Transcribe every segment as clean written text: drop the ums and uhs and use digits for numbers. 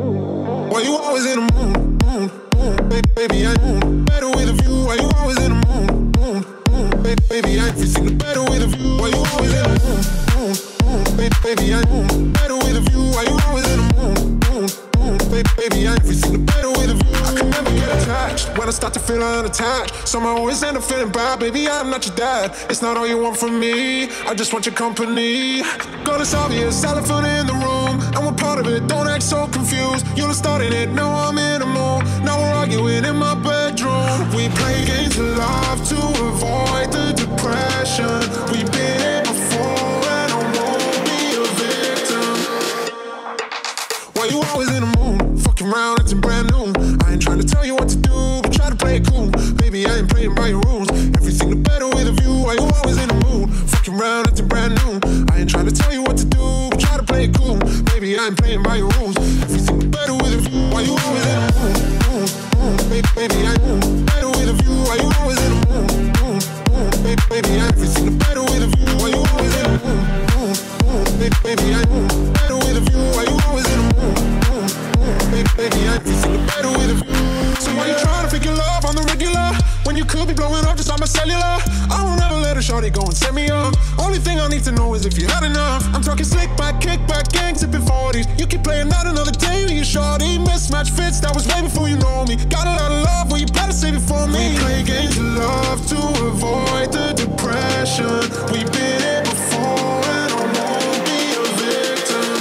Why you always in the mood? Baby, I'm better with a view. Why you always in the mood? Baby, I'm feeling better with a view. Why you always in the mood? Baby, I'm better with a view. Why you always in the mood? Baby, I'm feeling better with a view. I can never get attached when I start to feel unattached. Somehow I always end up feeling bad. Baby, I'm not your dad. It's not all you want from me. I just want your company. Girl, it's obvious, elephant in the room. And we're part of it, don't act so confused. You done started it, now I'm in a mood. Now we're arguing in my bedroom. We play games of love to avoid the depression. We've been here before and I won't be a victim. Why you always in the mood? Fucking round, acting brand new. I ain't trying to tell you what to do, but try to play it cool. Baby, I ain't playing by your rules. Everything the better with a view. Why you always in the mood? Fucking round, acting brand new. I ain't trying to tell you what to do, but try to play it cool. I ain't playing by your rules. Everything better with a view. Why you always in a mood? Baby, I'm better with a view. Why you always in a mood? Baby, everything better with a view. Why you always in a mood? Baby, I'm better with a view. Why you always in a mood? Baby, everything better with a view. So why you trying to figure love on the regular when you could be blowing up just on my cellular? I won't ever let a shorty go and set me up. Only thing I need to know is if you had enough. I'm talking slick back, kick back, gang tipping 40s. You keep playing out another day with your shorty. Mismatch fits, that was way before you know me. Got a lot of love, well you better save it for me. We play games of love to avoid the depression. We've been here before and I won't be a victim.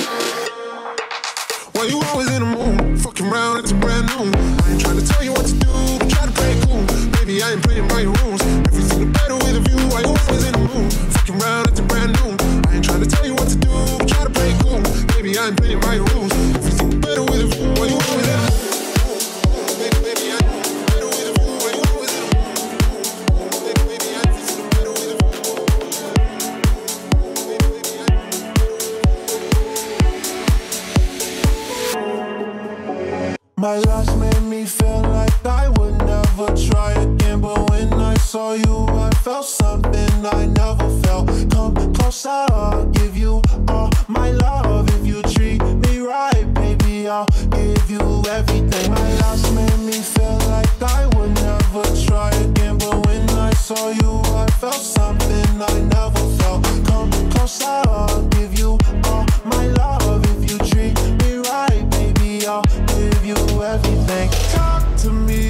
Why you always in the mood? Fucking round, it's brand new. I ain't trying to tell you what to do, but try to play it cool. Baby, I ain't playing by your rules. Everything better with a view. Why you always in the mood? Fucking round, it's brand new. I ain't trying to tell you what to do, but try to play it cool. Baby, I ain't playing by your rules. Everything better with a view. Why you always in the mood? My last made me feel like I would never try again. But when I saw you, I felt something I never felt. Come closer, I'll give you all my love. If you treat me right, baby, I'll give you everything. My last made me feel like I would never try again. But when I saw you, I felt something I never felt. Come closer, I'll give you all my love. If you treat me right, baby, I'll give you everything. Talk to me,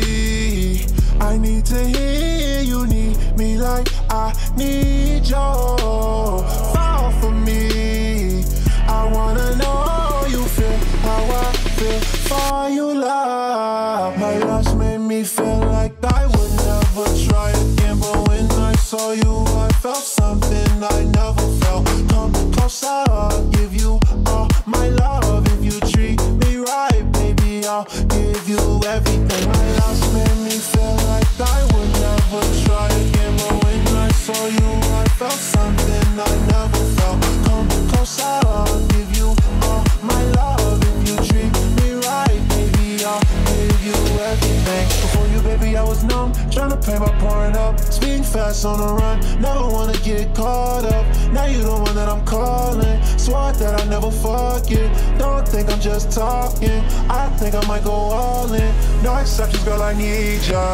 I need to hear you need me like I need you. Fall for me, I wanna know you feel how I feel for you, love. My loss made me feel like I would never try again. But when I saw you, I felt something I never felt. Come closer, I'll give you all my love. If you treat me right, baby, I'll give you everything. My last made me feel like I would never try again. But when I saw you, I felt something I never felt. Come closer, I'll give you all my love. If you treat me right, baby, I'll give you everything. Before you, baby, I was numb, trying to play by pouring up. Speeding fast on the run, never wanna get caught up. Now you the one that I'm calling, swore that I'll never forget. Don't think I'm just talking, I think I might go all in. No exceptions, girl, I need ya.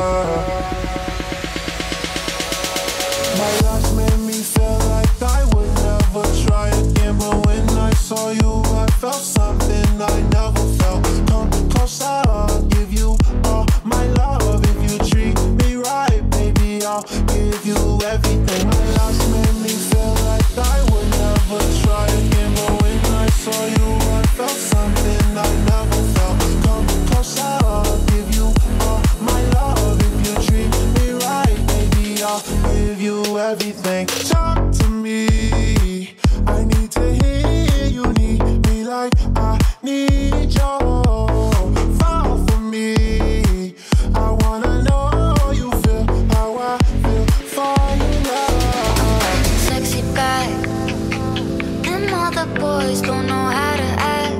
My loss made me feel like I would never try again. But when I saw you, I felt something I never felt. Come closer, I'll give you all my love. If you treat me right, baby, I'll give you everything. My loss made me feel like I would never try again. But when I saw you, I felt something I never felt. Come closer, I'll give you all my love. If you treat me right, baby, I'll give you everything. Talk to me, I need to hear you need me like I need you. Don't know how to act.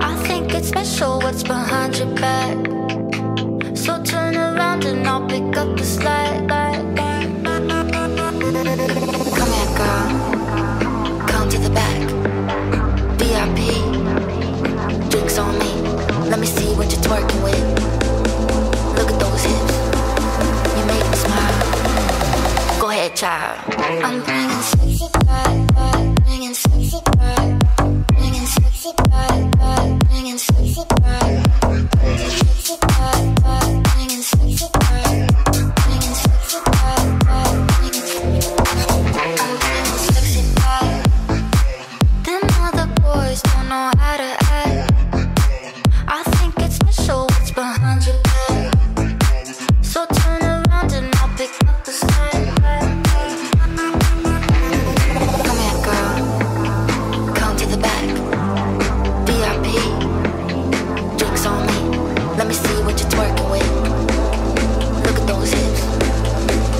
I think it's special what's behind your back. So turn around and I'll pick up the slack. Come here, girl. Come to the back. VIP. Drinks on me. know how to act. I think it's special what's behind your back. So turn around and I'll pick up the slack. Come here, girl. Come to the back. VIP. Drinks on me. Let me see what you're twerking with. Look at those hips.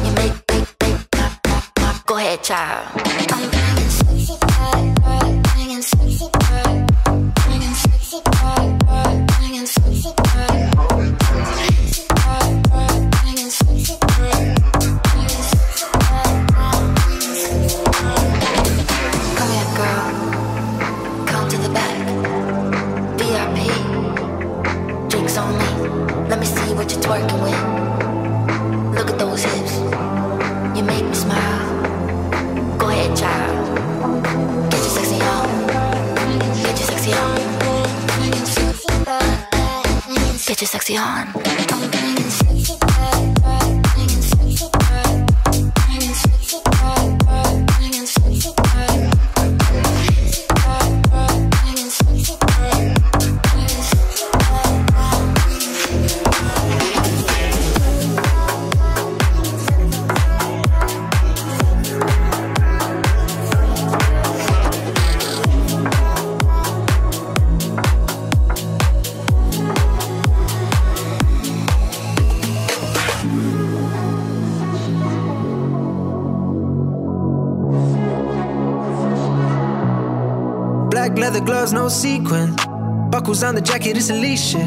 You make. Go ahead, child. I'm bringing sexy back. Sexy girl, bringing sexy girl, bringing sexy girl, sexy girl, bringing sexy girl, bringing sexy girl, bringing sexy girl. Come here, girl. Come to the back. VIP. Drinks on me. Let me see what you're twerking with. Look at those hips. You make me smile. Go ahead, child. Get your sexy on. Get your sexy on. I'm bringing sexy back. Bringing sexy back. Bringing sexy back. Bringing sexy back. Bringing sexy back. Bringing sexy leather gloves, no sequin. Buckles on the jacket, it's elite shit.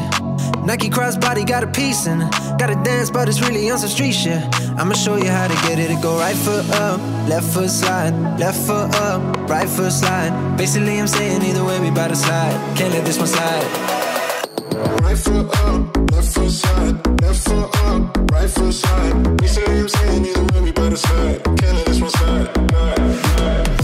Nike crossbody got a piece in it. Gotta dance, but it's really on some street shit. I'ma show you how to get it. It go right foot up, left foot slide. Left foot up, right foot slide. Basically I'm saying either way we bout to slide. Can't let this one slide. Right foot up, left foot slide. Left foot up, right foot slide. Basically I'm saying either way we bout to slide. Can't let this one slide.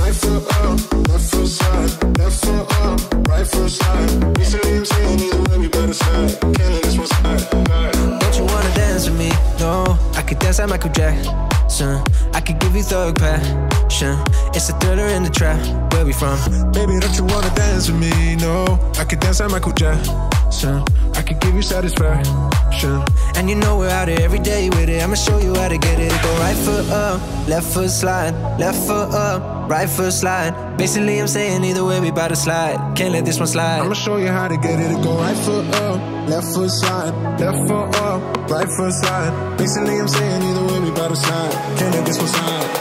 Right foot up, left foot slide. Left foot up, right foot slide. Basically I'm saying either way we better slide. Can't let this one slide. Don't you wanna dance with me? No, I could dance like Michael Jackson. I could give you thug passion. It's a thriller in the trap. Where we from? Baby, don't you wanna dance with me? No, I could dance like Michael Jackson. I could give you satisfaction. And you know we're out here every day with it. I'ma show you how to get it. Go right foot up, left foot slide. Left foot up, right foot slide. Basically I'm saying either way we bout to slide. Can't let this one slide. I'ma show you how to get it. It go right foot up, left foot slide. Left foot up, right foot slide. Basically I'm saying either way we bout to slide. Can't let this one slide.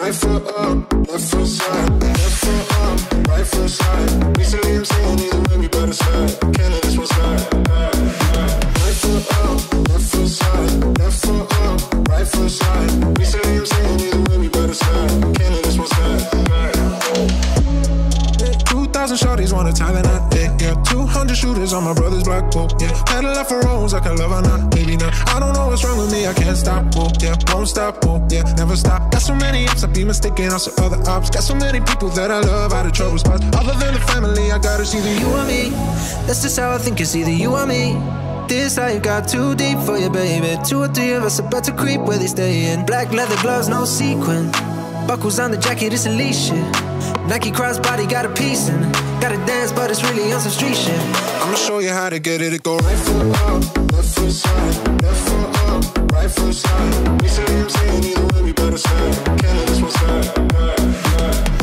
Right foot up, left foot slide. Left foot up, right foot slide. Basically I'm saying either way we bout to slide. Can't let this one slide. Right foot up, left foot slide. Left foot up, right foot slide. Basically I'm saying either way we bout to slide. Can't let this one slide. 2,000 shorties wanna time and I think, yeah. 200 shooters on my brother's block, whoa, yeah. Pedal up for roads, I can love or not, maybe not. I don't know what's wrong with me, I can't stop, whoa, yeah. Won't stop, whoa, yeah, never stop. Got so many ups, I be mistaken, also other ops. Got so many people that I love out of trouble spots. Other than the family, I gotta see the you or me. That's just how I think, it's either you or me. This life got too deep for you, baby. 2 or 3 of us about to creep where they stay in. Black leather gloves, no sequin. Buckles on the jacket, it's elite shit. Nike crossbody got a piece in it. Gotta dance, but it's really on some street shit. I'ma show you how to get it. It go right foot up, left foot slide. Left foot up, right foot slide. Basically I'm saying either way we better slide. Can't let this one slide.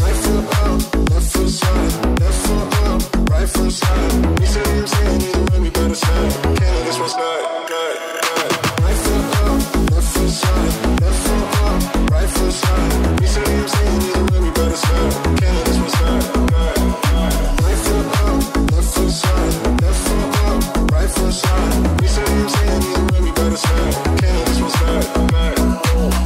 Right foot up, left foot slide. Left foot up, right foot slide. Basically I'm saying either way we better slide. Can't let this one slide. Right foot up, left foot slide. Left foot up, right foot slide. Basically I'm saying either way we better slide. Can't let this one slide. Right foot slide. We say I'm saying either way we better slide. Can't let this one slide.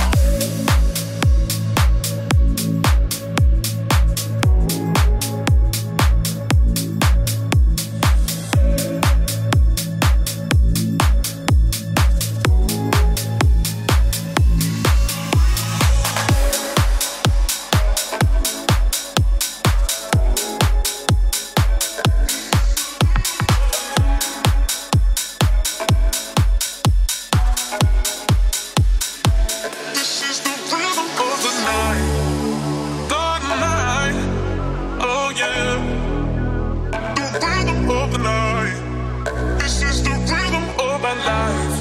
the night. This is the rhythm of my life.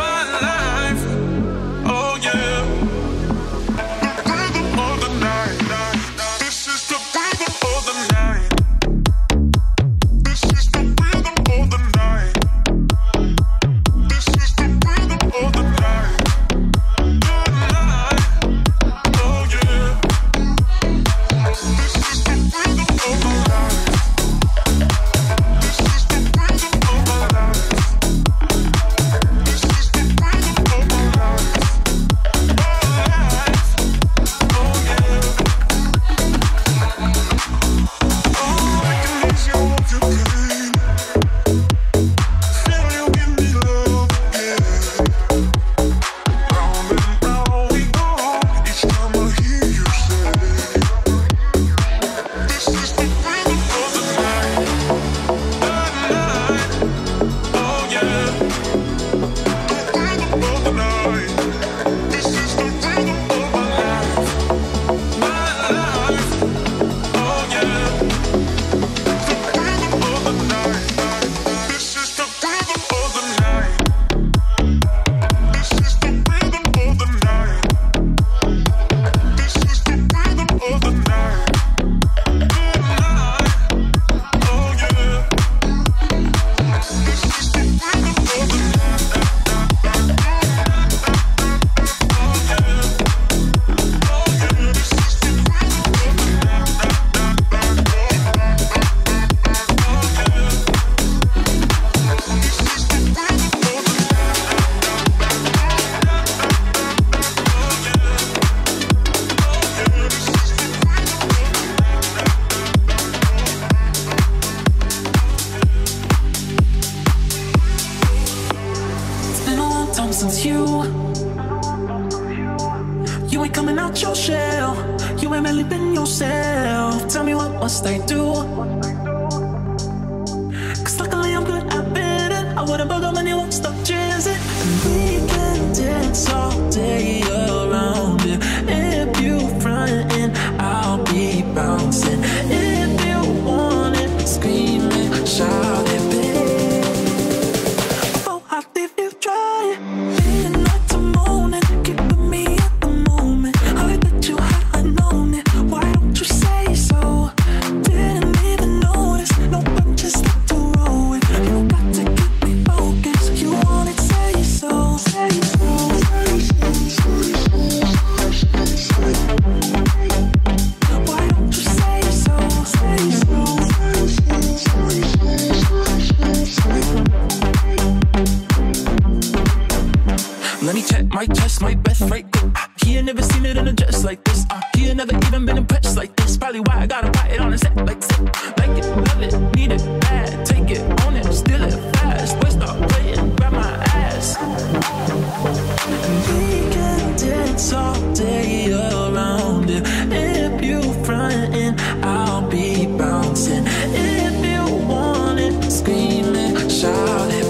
My life, oh yeah. The rhythm of the night. This is the rhythm of the night. This is the rhythm of the night. This is the rhythm of the night. My life, oh yeah. This is the rhythm of my life. You ain't coming out your shell. You ain't really been yourself. Tell me what must I do? 'Cause luckily I'm good at bidding. I wouldn't bug up anyone, stop chasing. And we can dance all day around it. If you frontin', I'll be bouncing. If you want it, scream it, shout it, babe. Oh, I leave you try it. My chest, my breath right there. He ain't never seen it in a dress like this. He ain't never even been impressed like this. Probably why I gotta buy it on a set like zip. Like it, love it, need it, bad. Take it, own it, steal it, fast. Boy, stop playing, grab my ass. And we can dance all day around it. If you frontin', I'll be bouncing. If you want it, scream it, shout it.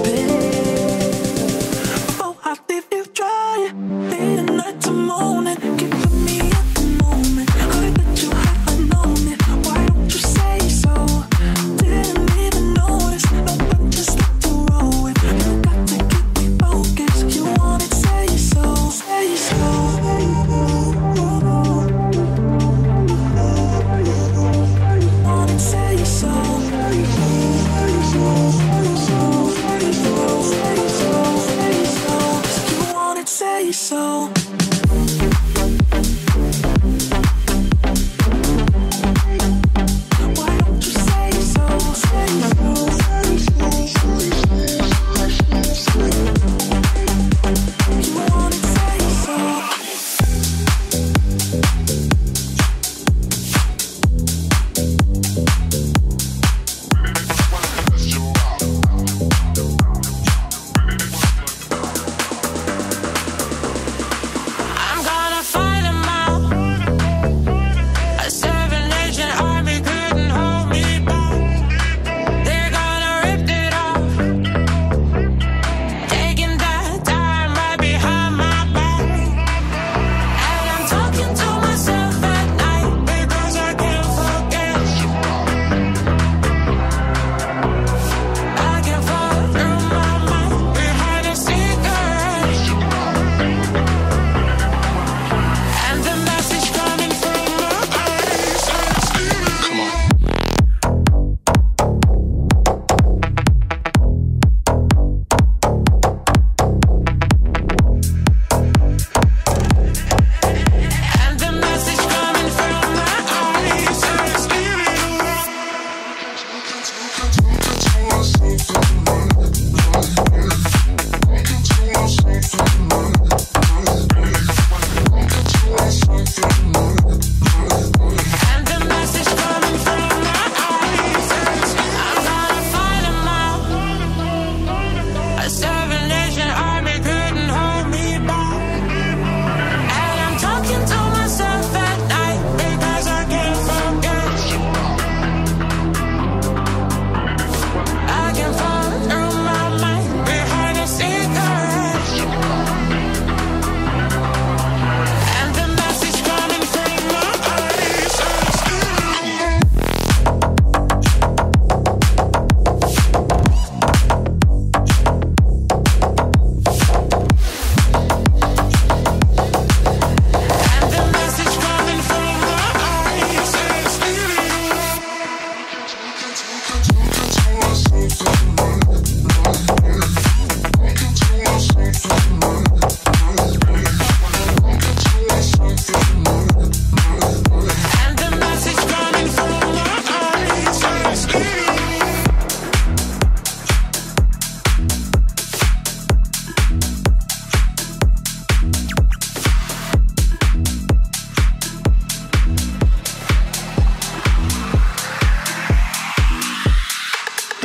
Say so.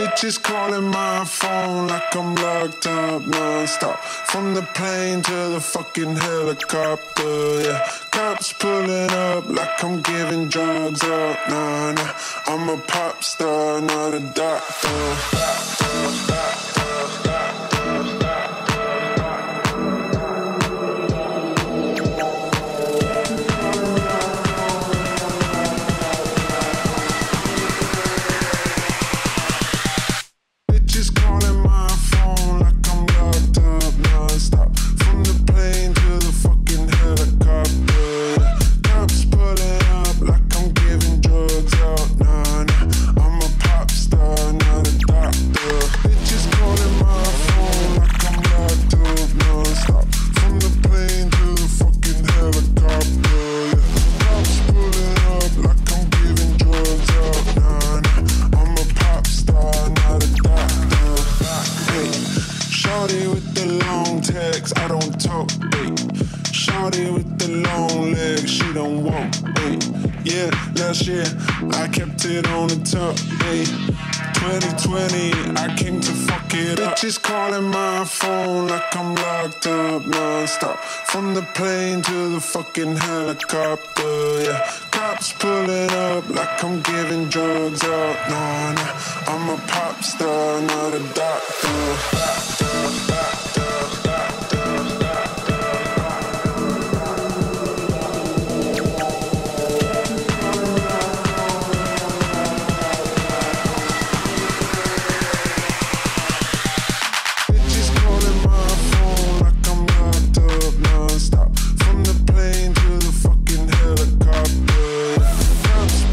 Bitches calling my phone like I'm locked up non-stop. From the plane to the fucking helicopter, yeah. Cops pulling up like I'm giving drugs up. Nah, nah, I'm a pop star, not a doctor. Shorty with the long text, I don't talk, babe. Shorty with the long legs, she don't walk, babe. Yeah, last year, I kept it on the top, babe. 2020, I came to fuck it up. Bitches calling my phone like I'm locked up non-stop. From the plane to the fucking helicopter, yeah. Cops pulling up like I'm giving drugs out. Nah, nah, I'm a pop star, not a doctor. I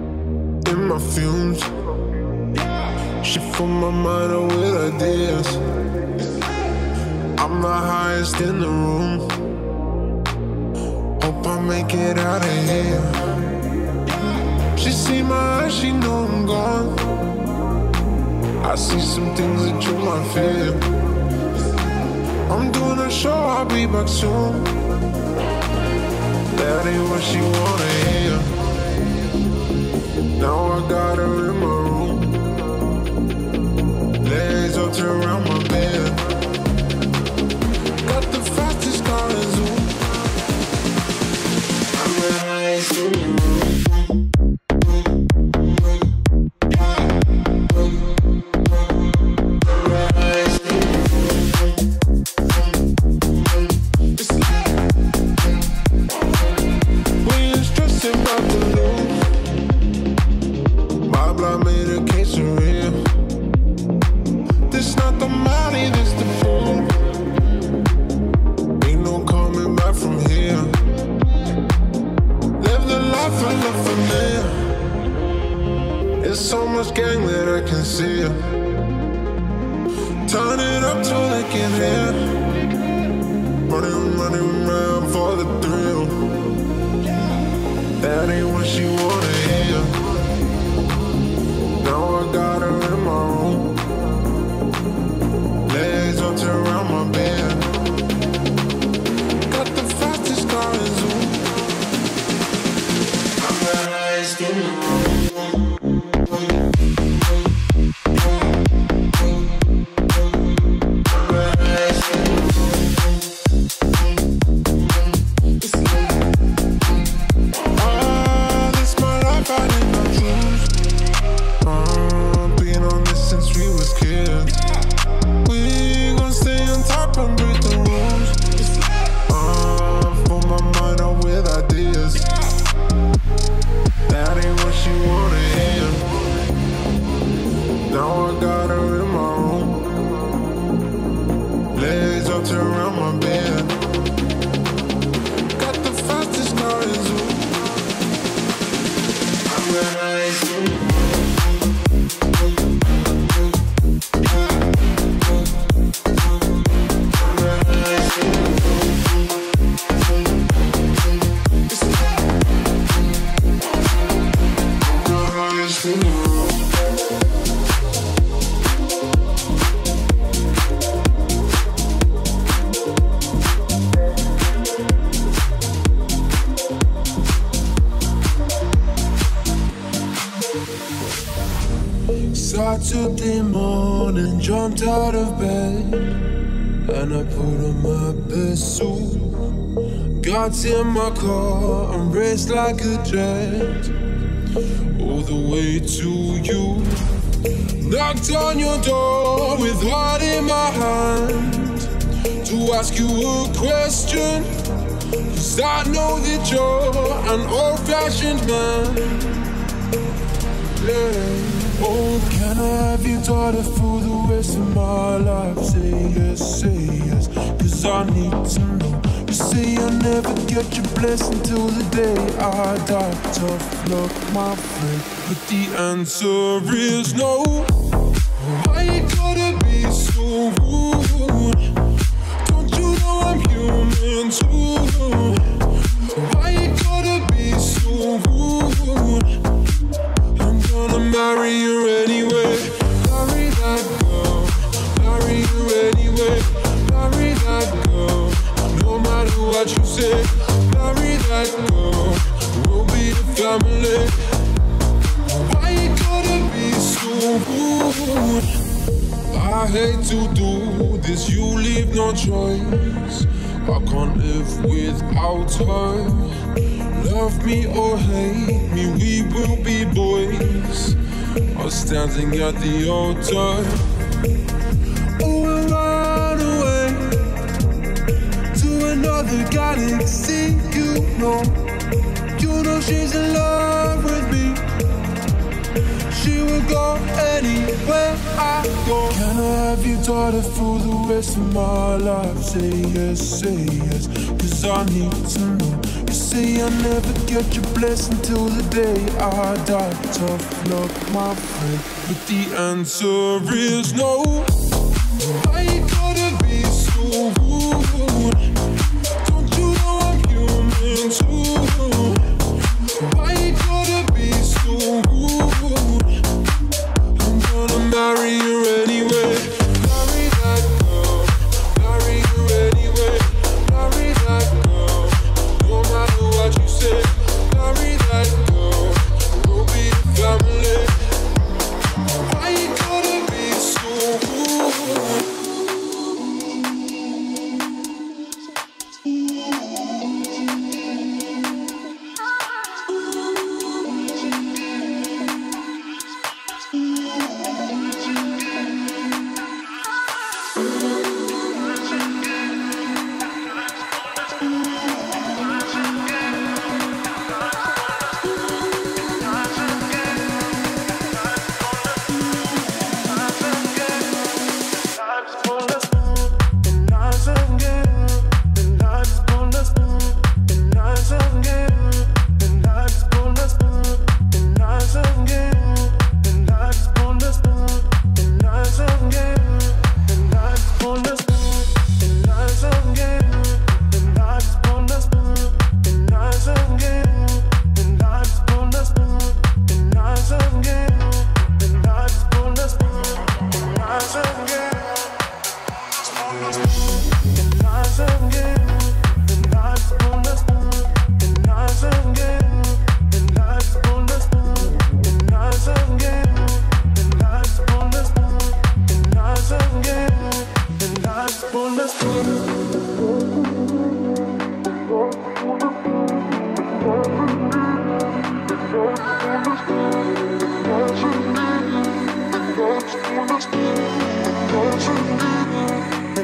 got room in my fumes. She filled my mind up with ideas. I'm the highest in the room. Hope I make it out of here. She see my eyes, she know I'm gone. I see some things that you might fear. I'm doing a show, I'll be back soon. That ain't what she wanna hear. Now I got her in my room, legs up to around my bed. Got the fastest car in Zoom. I'm the highest in the room. There's so much gang that I can see it. Turn it up till they can hear. Running, running around for the thrill. That ain't what she wanna hear. Now I got her in my room, legs up to around my bed. Got the fastest car in Zoom. I'm the highest in the room. That ain't what she wanted. Saturday morning, jumped out of bed and I put on my best suit. Got in my car and raced like a jet all the way to you. Knocked on your door with heart in my hand to ask you a question, 'cause I know that you're an old-fashioned man. Yeah. Oh, can I have your daughter for the rest of my life? Say yes, 'cause I need to know. You say I'll never get your blessing till the day I die. Tough luck, my friend, but the answer is no. Why you gotta be so rude? Don't you know I'm human too? Why you gotta be so rude? I'm gonna marry you anyway. Marry that girl, marry you anyway. Marry that girl, no matter what you say. Marry that girl, we'll be a family. Why you gotta be so rude? I hate to do this, you leave no choice. I can't live without her. Love me or hate me, we will be boys, or standing at the altar. Oh, we'll run away to another galaxy. You know she's in love with me. She will go anywhere I go. Can I have your daughter for the rest of my life? Say yes, 'cause I need to know. Say I'll never get your blessing till the day I die. Tough luck, my friend, but the answer is no. Why you gotta be so rude? Don't you know I'm human too? Why you gotta be so rude? I'm gonna marry you anyway.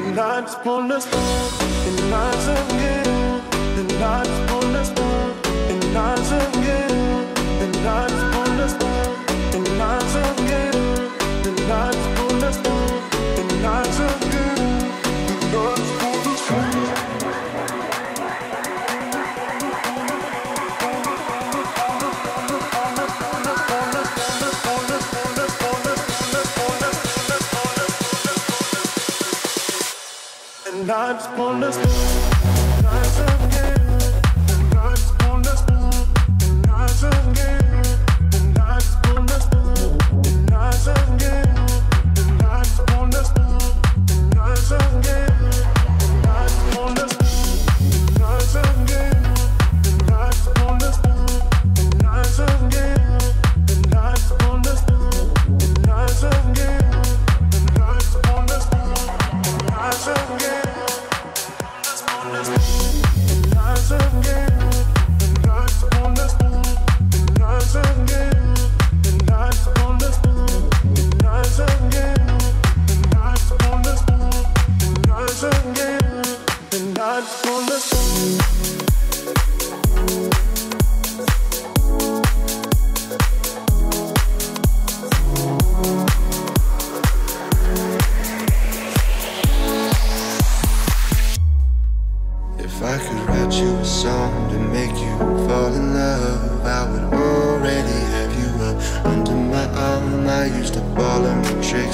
And God's gonna spoon, and God's again, and God's gonna spoon.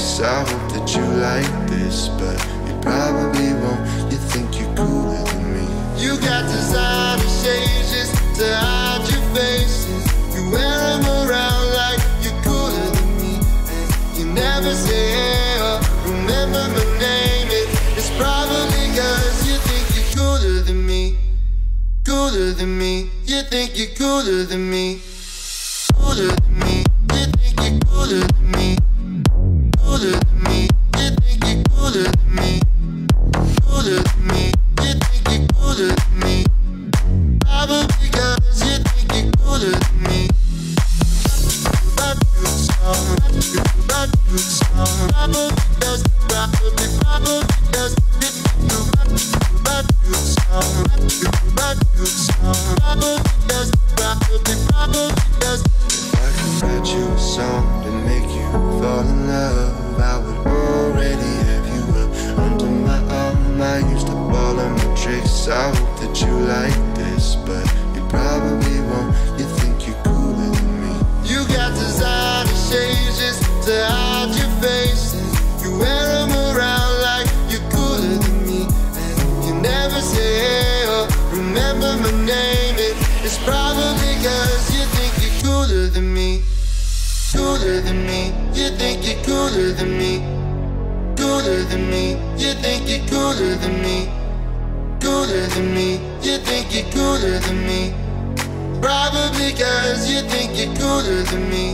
Yes, I hope that you like this, but you probably won't. You think you're cooler than me. You got designer shades just to hide your faces. You wear them around like you're cooler than me. And you never say hey or remember my name. It's probably cause you think you're cooler than me. Cooler than me. You think you're cooler than me. Cooler than me. You think you're cooler than me. Cooler than me, you think you're cooler than me. Cooler than me, you think you're cooler than me. Probably cause you think you're cooler than me. If I could write you a song to make you fall in love, I would already have you up under my arm. I used to ball on my tricks. I hope that you like this, but you probably won't. You think you're cooler than me. You got designer shades just to hide your faces. You wear them around like you're cooler than me. And you never say hey or remember my name. It's probably cause you think you're cooler than me. Cooler than me, you think you're cooler than me. Cooler than me, you think you're cooler than me. Cooler than me, you think you're cooler than me. Probably cause you think you're cooler than me.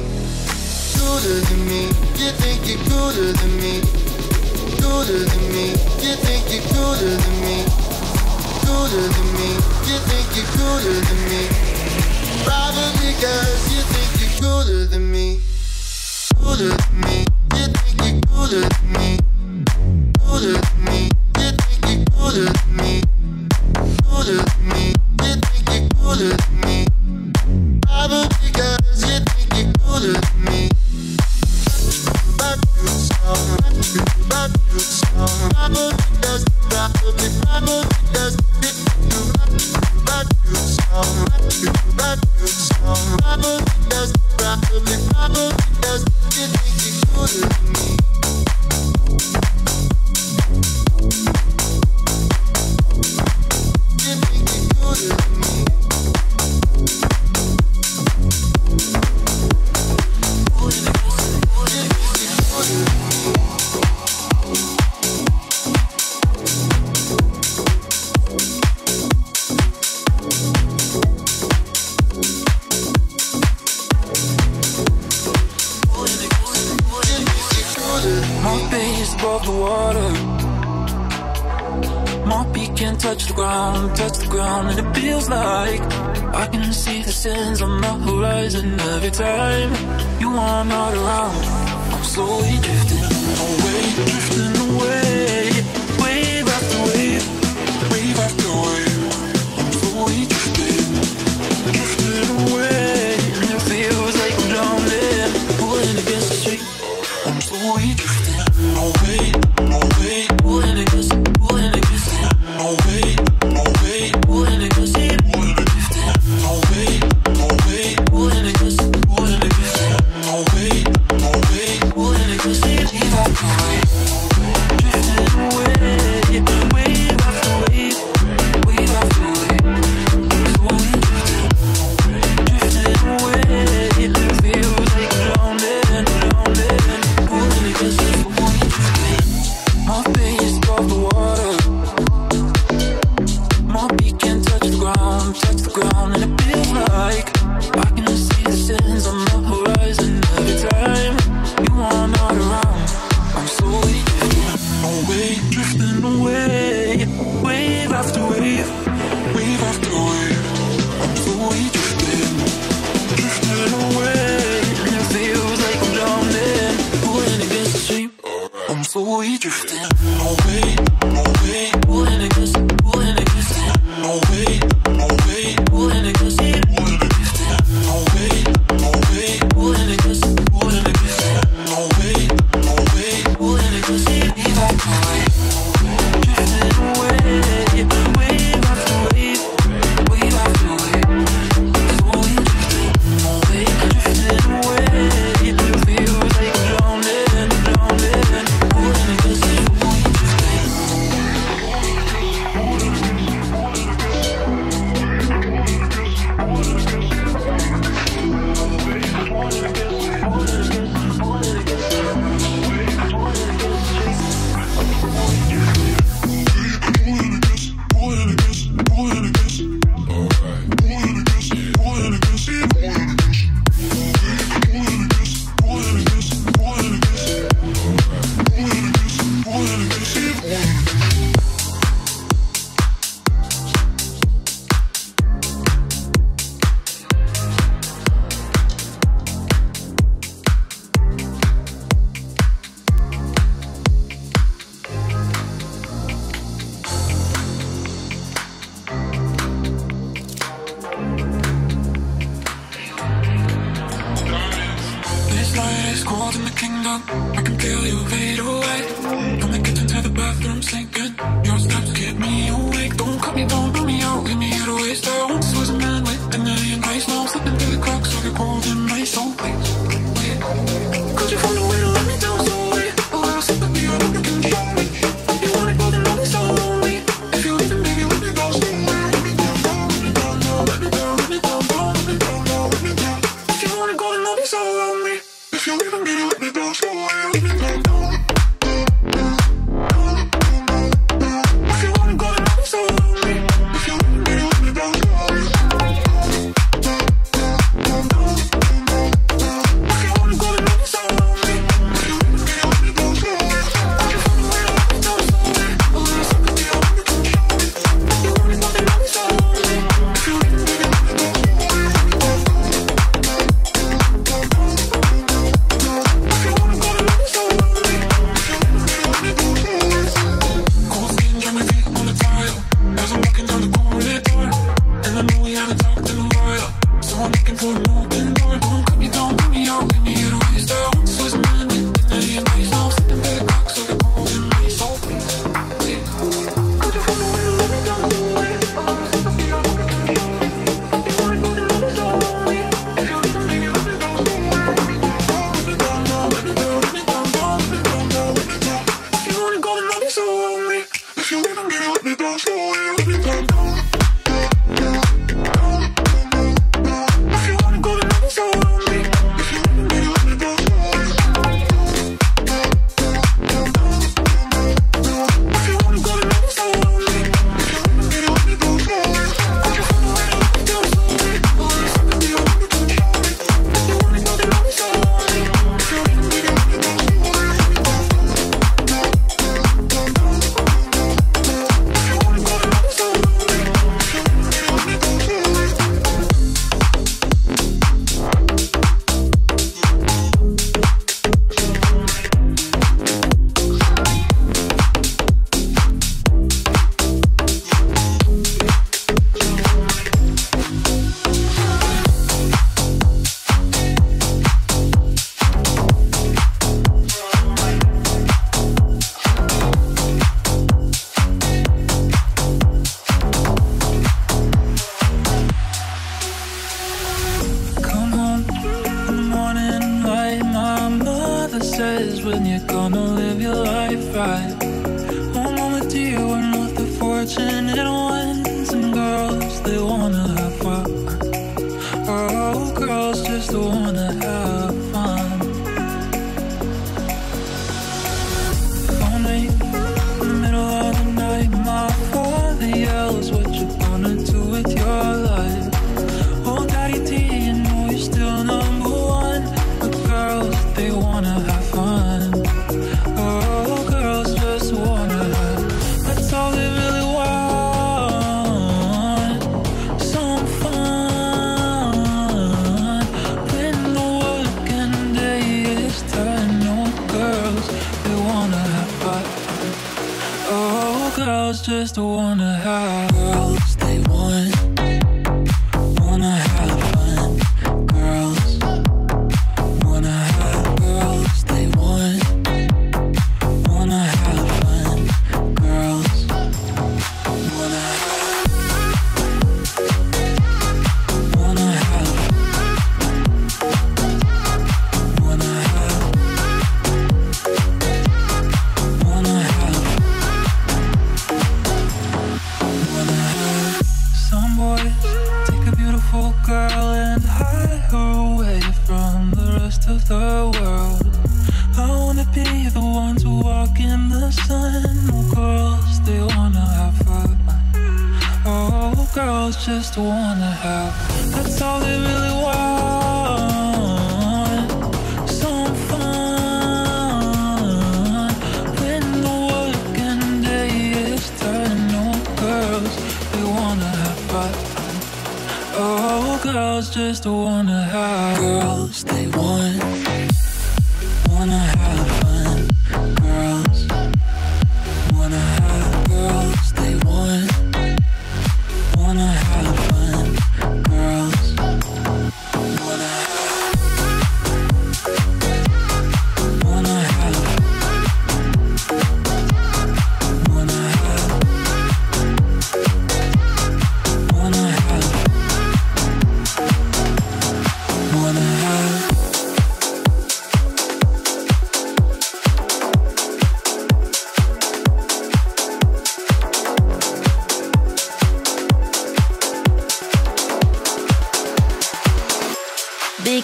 Cooler than me, you think you're cooler than me. Cooler than me, you think you're cooler than me. Cooler than me, you think you're cooler than me. Probably cause you think you're cooler than me. Cooler than me, you think you're cooler than me. Cooler than me, you think you're cooler than me. Cooler than me, you think you're cooler than me. Probably cause you think you're cooler than me. light is cold in the kingdom. I can feel you fade away. From the kitchen to the bathroom sinking, your steps keep me awake. Don't cut me, don't blow me out, leave me here to waste. I once was a man with an iron grace. Now I'm slipping through the cracks of your golden race. Oh, please, wait, could you find a way to let me down so late? A little sympathy, you're not gonna control me. You want it, but the love is so lonely. If you're leaving, baby, let me go. Stay away, let me down, down, let me down, down, let me down, let me down, down, let me down, down, let me down. If you want it, golden love is so lonely. If you're leaving, baby, let me go. Stay away, let me down, down.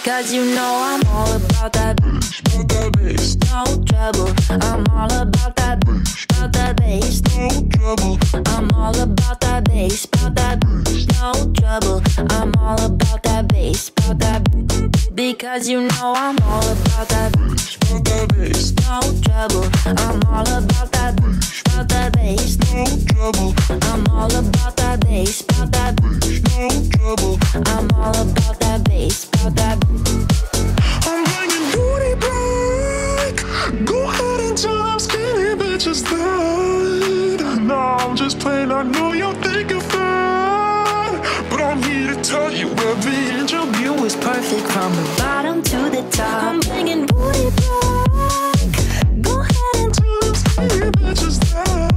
Cause you know I'm all about that bass, no trouble. I'm all about that bass, no trouble. I'm all about that bass, no trouble. I'm all about that bass, because you know I'm all about that bass, no trouble. I'm all about that bass, no trouble. I'm all about that bass, no trouble. I'm all about that bass, about that. I'm bringing booty back. Go ahead and tell them skinny bitches that. No, I'm just playing. I know you think you're fine, but I'm here to tell you every inch of you is perfect from the bottom to the top. I'm bringing booty back. Go ahead and tell them skinny bitches that.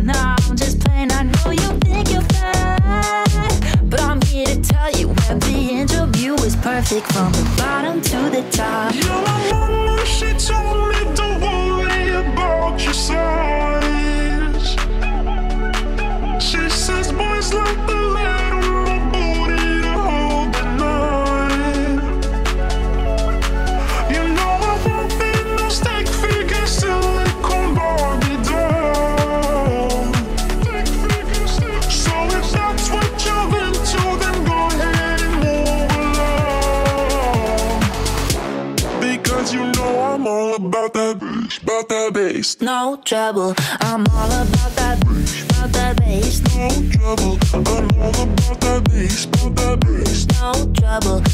No, I'm just playing. I know you think you're fine, but I'm here to tell you every inch of you is perfect from the bottom to the top. Yeah, my mama, she told me don't worry about your size. She says boys like the lead on my booty to hold the night. You know I won't be no stick figure silicone Barbie doll. So if that's what you're into, then go ahead. You know I'm all about that bass, no trouble. I'm all about that bass, no trouble. I'm all about that bass, no trouble.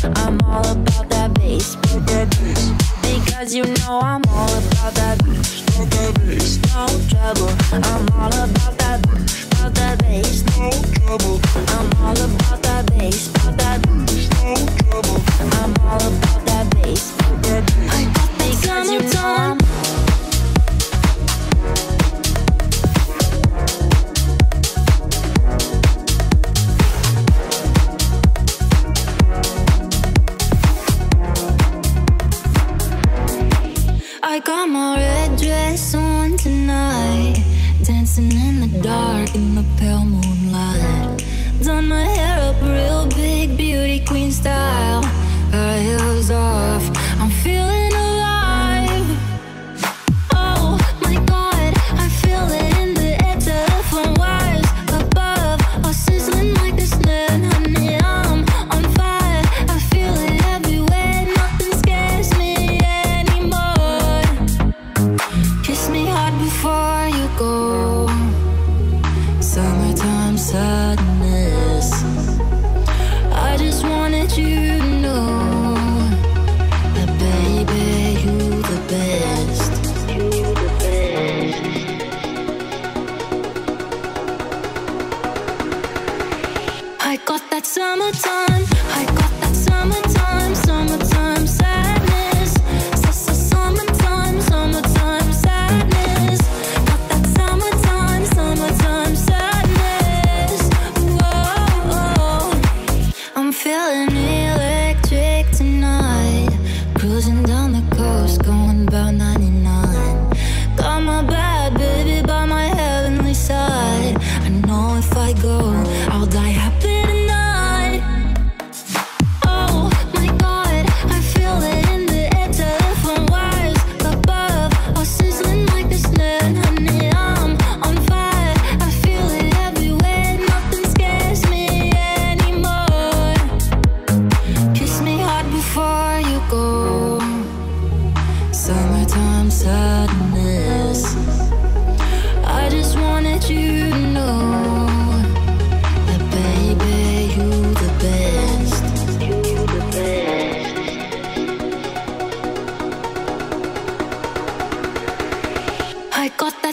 I'm all about that bass, because you know I'm all about that bass, no trouble. I'm all about that bass, no trouble. I'm all about that bass, no trouble. I'm all about that bass, about that bass. Because you know I'm I got my red dress on tonight, dancing in the dark in the pale moonlight. Done my hair up real big, beauty queen style. Her heels off, I'm feeling summertime. I got that summertime, summertime sadness. Summertime, summertime sadness. Got that summertime, summertime sadness. Whoa, I'm feeling electric tonight. Cruising down the coast, going about 99. Got my bad baby by my heavenly side. I know if I go, I'll die happy.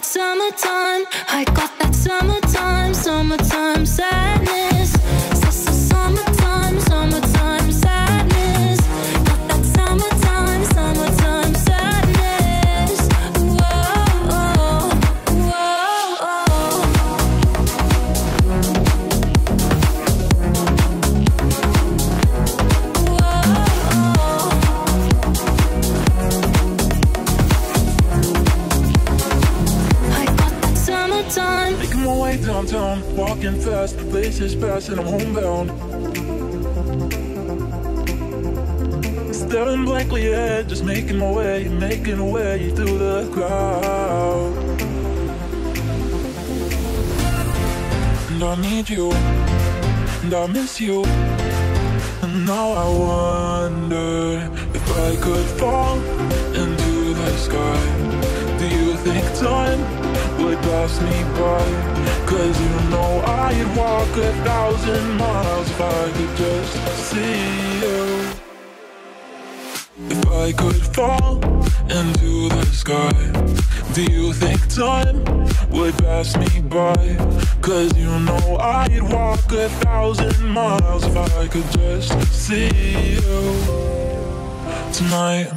Summertime, I got that summertime, summertime sadness. Summertime, summertime sadness. Got that summertime, summertime sadness. Whoa, Making my way downtown, walking fast, places fast, and I'm homebound. staring blankly ahead, just making my way through the crowd. And I need you, and I miss you, and now I wonder if I could fall into the sky. Do you think time would pass me by? 'Cause you know I'd walk 1,000 miles if I could just see you. If I could fall into the sky, do you think time would pass me by? 'Cause you know I'd walk 1,000 miles if I could just see you tonight.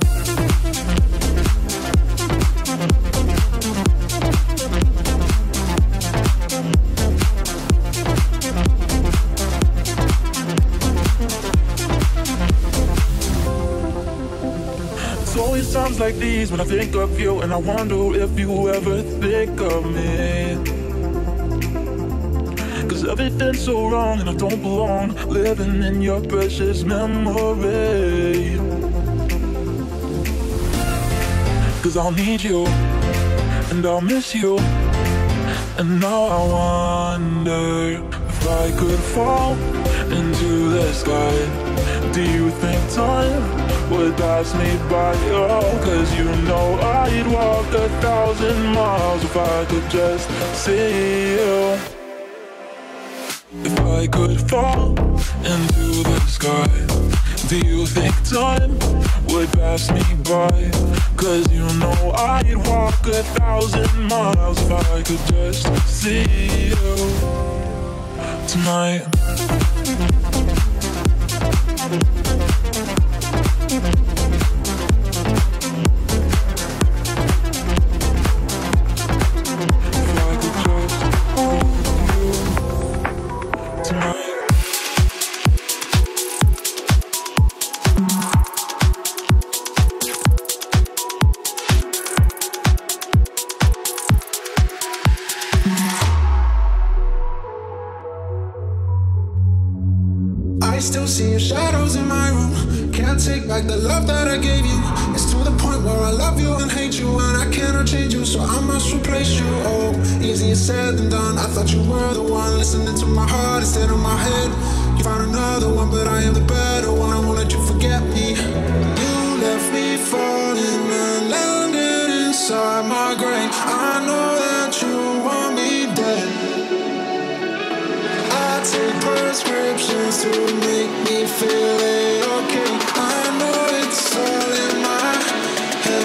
It's always times like these when I think of you, and I wonder if you ever think of me. 'Cause everything's so wrong and I don't belong, living in your precious memory. 'Cause I'll need you, and I'll miss you, and now I wonder if I could fall into the sky. Do you think time would pass me by? Oh, 'cause you know I'd walk 1,000 miles if I could just see you. If I could fall into the sky, do you think time would pass me by? 'Cause you know I'd walk 1,000 miles if I could just see you tonight. Still seeing shadows in my room. Can't take back the love that I gave you. It's to the point where I love you and hate you, and I cannot change you, so I must replace you. Oh, easier said than done. I thought you were the one, listening to my heart instead of my head. You found another one, but I am the better one. I won't let you forget me. You left me falling and landed inside my grave. I know that you want me dead. Take prescriptions to make me feel okay. I know it's all in my head.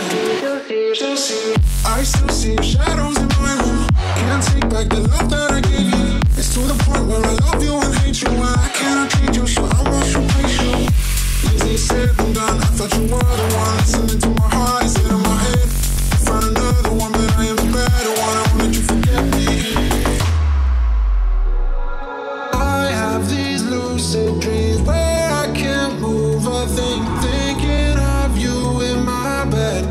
I still see shadows in my room. Can't take back the love that I gave you. It's to the point where I love you and hate you, and I cannot change you, so I must replace you. Easy said and done. I thought you were the one, listening to my heart instead of my head. I found another one, but I am the better one. I won't let you forget me. Lucid dreams where I can't move a thing, thinking of you in my bed.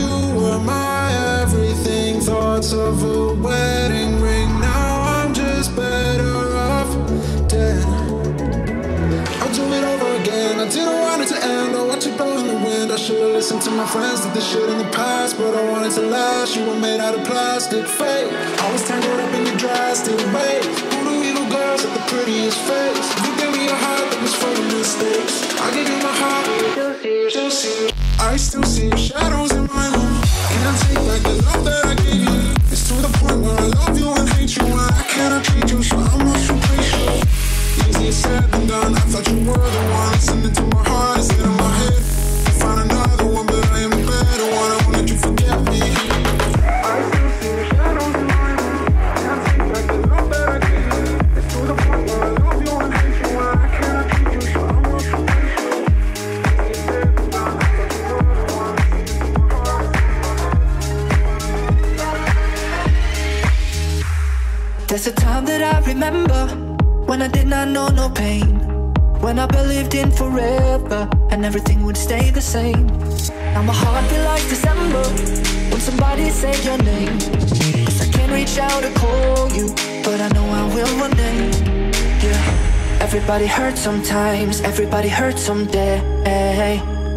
You were my everything, thoughts of a wedding ring. Now I'm just better off dead. I'll do it over again, I didn't want it to end. I watched it blow in the wind. I should've listened to my friends, did this shit in the past, but I wanted to last. You were made out of plastic, fake. I was tangled up in your drastic way. Girls at the prettiest face. You gave me a heart that was full of mistakes. I gave you my heart. I still see your shadows in my room. Can't take back the love that I gave you. It's to the point where I love you and hate you, and I cannot treat you, so I must replace you. Easier said than done. I thought you were the one, listening to my heart instead of my head. You found another one, but I am the better one. I won't let you forget me. I still see your shadows in my room. Can't take back the love that I gave you. The point where I love you and hate you, and I cannot keep you, so I must replace you. There's a time that I remember when I did not know no pain, when I believed in forever and everything would stay the same. Now my heart feels like December when somebody said your name. 'Cause I can't reach out or call you, but I know I will one day, yeah. Everybody hurts sometimes, everybody hurts someday,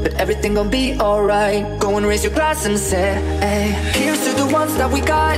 but everything gon' be alright. Go and raise your glass and say, hey. Here's to the ones that we got.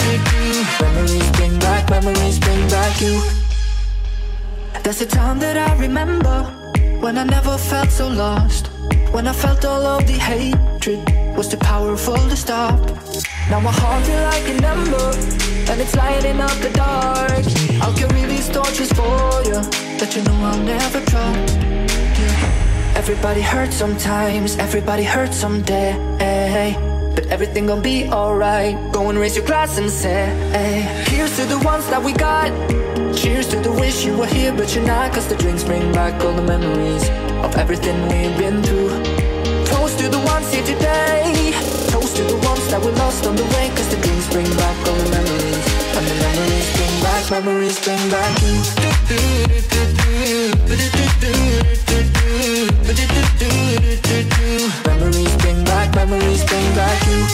There's a time that I remember when I never felt so lost, when I felt all of the hatred was too powerful to stop. Now my heart is like an ember and it's lighting up the dark. I'll carry these torches for you that you know I'll never drop. Everybody hurts sometimes, everybody hurts someday, but everything gon' be alright. Go and raise your glass and say, hey. Here's to the ones that we got. Cheers to the wish you were here but you're not, cause the drinks bring back all the memories of everything we've been through. Toast to the ones here today. Toast to the ones that we lost on the way, cause the dreams bring back all the memories, and the memories bring back you. Memories bring back you. Memories bring back you.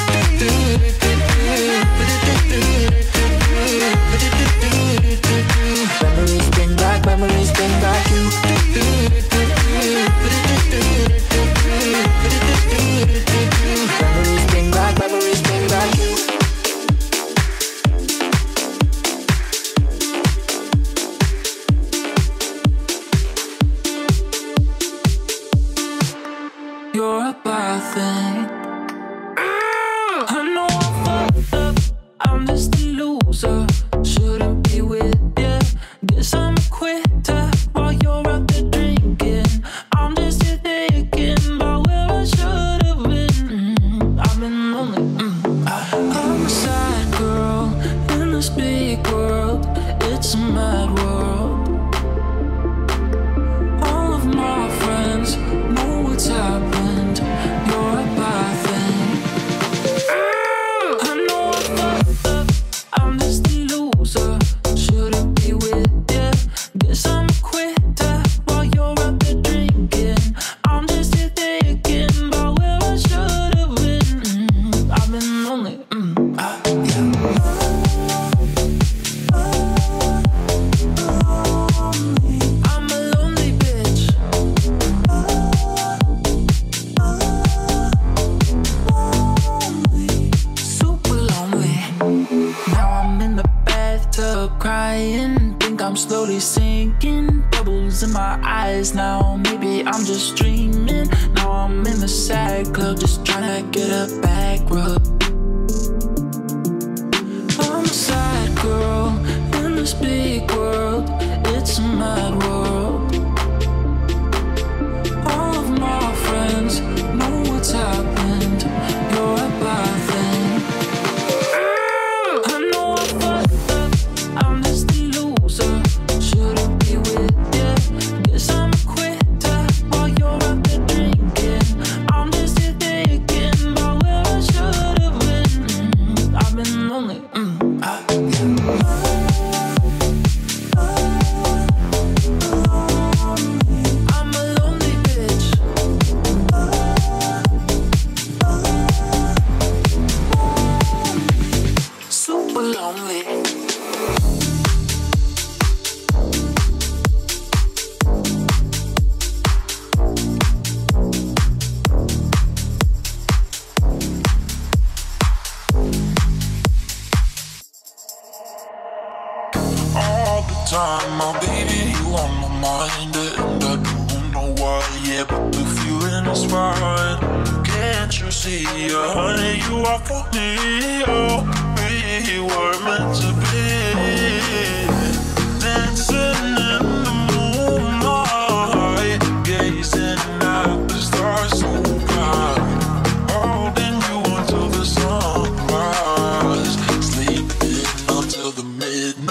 Midnight,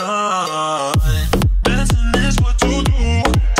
dancing is what you do.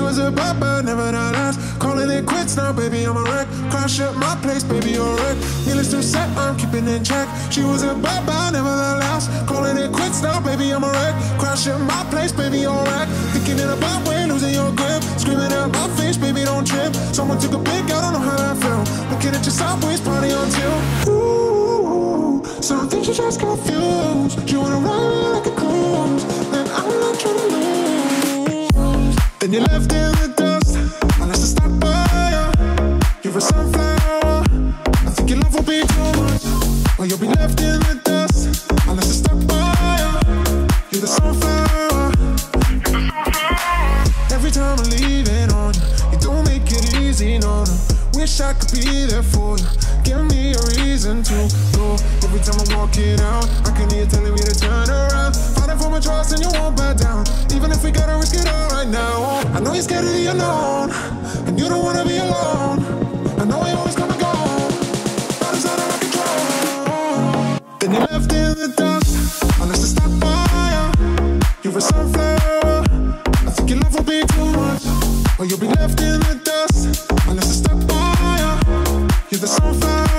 she was a bop, but never not us. Calling it quits now, baby, I'm a wreck. Crash up my place, baby, you're a wreck. Needless to say, I'm keeping in check. She was a bop, but never not us. Calling it quits now, baby, I'm a wreck. Crash up my place, baby, you're a wreck. Thinking in a bop way, losing your grip. Screaming out my face, baby, don't trip. Someone took a pic, I don't know how I feel. Looking at your sideways, party on till. Ooh, something she just confused. You wanna run me like a cruise, and I'm not trying to lose. And you're left in the dust, unless I stop by you. You're a sunflower, I think your love will be too much. Well, you'll be left in the dust, unless I stop by you. You're the sunflower. Every time I leave it on you, you don't make it easy, no, no. Wish I could be there for you, give me a reason to go. Every time I walk it out, I can hear you telling me to turn around. Fighting for my trust and you won't back down, even if we gotta risk it all right now. I know you're scared of the unknown, and you don't wanna be alone. I know you always come and go, but it's out of my control. Then you're left in the dust, unless I stop by you. You're a sunflower, I think your love will be too much. Or you'll be left in the dust, unless I stop by you. You're the sunflower.